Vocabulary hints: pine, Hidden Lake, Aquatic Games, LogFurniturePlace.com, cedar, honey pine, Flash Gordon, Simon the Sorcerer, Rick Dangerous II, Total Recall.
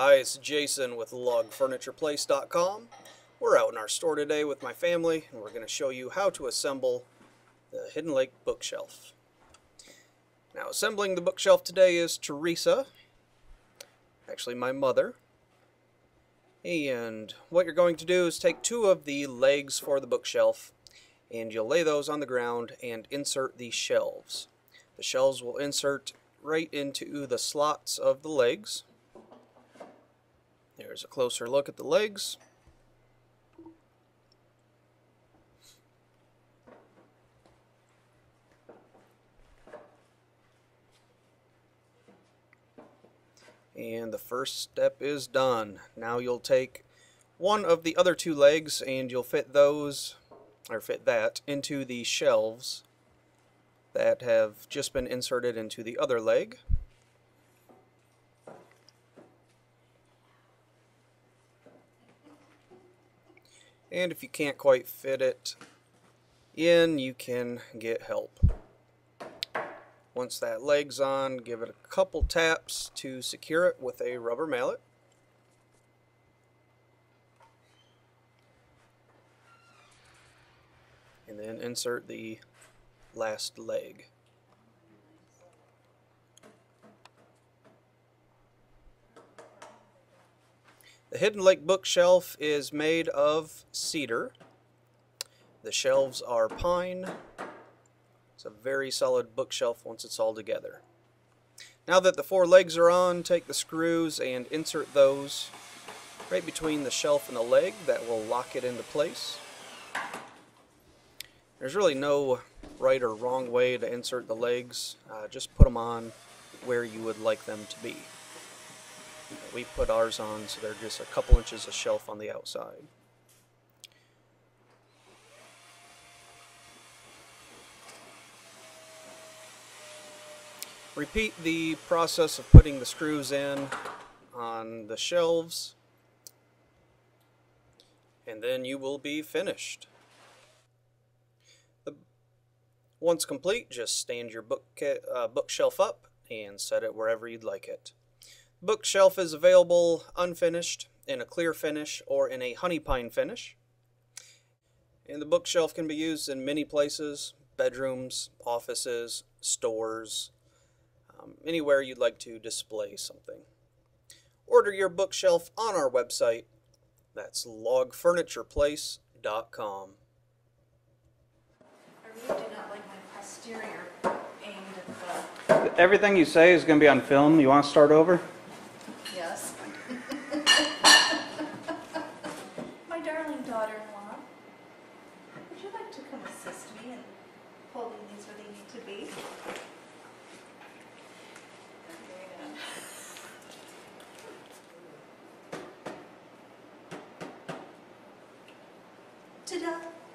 Hi, it's Jason with LogFurniturePlace.com. We're out in our store today with my family, and we're going to show you how to assemble the Hidden Lake bookshelf. Now, assembling the bookshelf today is Teresa, actually my mother. And what you're going to do is take two of the legs for the bookshelf, and you'll lay those on the ground and insert the shelves. The shelves will insert right into the slots of the legs. There's a closer look at the legs. And the first step is done. Now you'll take one of the other two legs and you'll fit that into the shelves that have just been inserted into the other leg. And if you can't quite fit it in, you can get help. Once that leg's on, give it a couple taps to secure it with a rubber mallet. And then insert the last leg. The Hidden Lake bookshelf is made of cedar. The shelves are pine. It's a very solid bookshelf once it's all together. Now that the four legs are on, take the screws and insert those right between the shelf and the leg. That will lock it into place. There's really no right or wrong way to insert the legs. Just put them on where you would like them to be. We put ours on so they're just a couple inches of shelf on the outside. Repeat the process of putting the screws in on the shelves, and then you will be finished. Once complete, just stand your bookshelf up and set it wherever you'd like it. Bookshelf is available unfinished, in a clear finish, or in a honey pine finish. And the bookshelf can be used in many places: bedrooms, offices, stores, anywhere you'd like to display something. Order your bookshelf on our website. That's logfurnitureplace.com. I really do not like my posterior aimed at the... Everything you say is going to be on film. You want to start over? Yes. My darling daughter-in-law, would you like to come assist me in holding these where they need to be? Ta-da!